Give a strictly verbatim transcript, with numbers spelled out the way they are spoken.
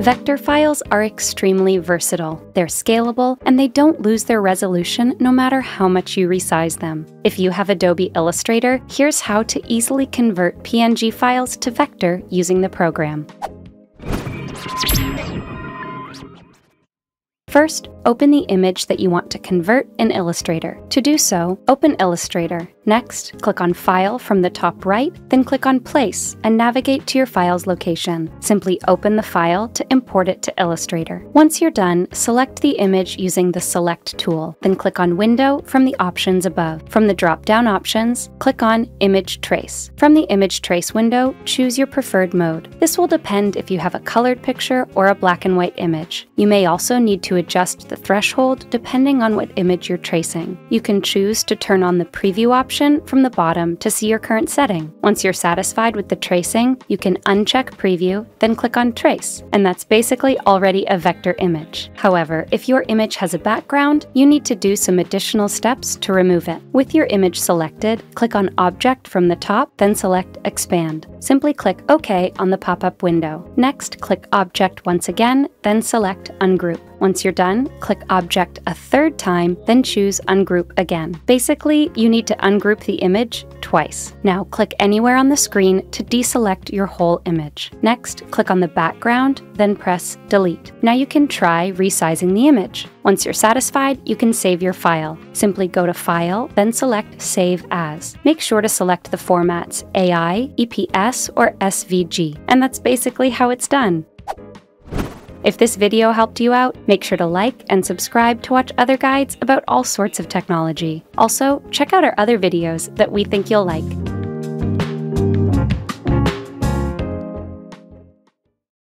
Vector files are extremely versatile, they're scalable, and they don't lose their resolution no matter how much you resize them. If you have Adobe Illustrator, here's how to easily convert P N G files to vector using the program. First, open the image that you want to convert in Illustrator. To do so, open Illustrator. Next, click on File from the top right, then click on Place and navigate to your file's location. Simply open the file to import it to Illustrator. Once you're done, select the image using the Select tool, then click on Window from the options above. From the drop-down options, click on Image Trace. From the Image Trace window, choose your preferred mode. This will depend if you have a colored picture or a black and white image. You may also need to adjust the threshold depending on what image you're tracing. You can choose to turn on the preview option from the bottom to see your current setting. Once you're satisfied with the tracing, you can uncheck preview, then click on trace, and that's basically already a vector image. However, if your image has a background, you need to do some additional steps to remove it. With your image selected, click on Object from the top, then select Expand. Simply click OK on the pop-up window. Next, click Object once again, then select Ungroup. Once you're done, click Object a third time, then choose Ungroup again. Basically, you need to ungroup the image twice. Now, click anywhere on the screen to deselect your whole image. Next, click on the background, then press Delete. Now you can try resizing the image. Once you're satisfied, you can save your file. Simply go to File, then select Save As. Make sure to select the formats A I, E P S, or S V G. And that's basically how it's done. If this video helped you out, make sure to like and subscribe to watch other guides about all sorts of technology. Also, check out our other videos that we think you'll like.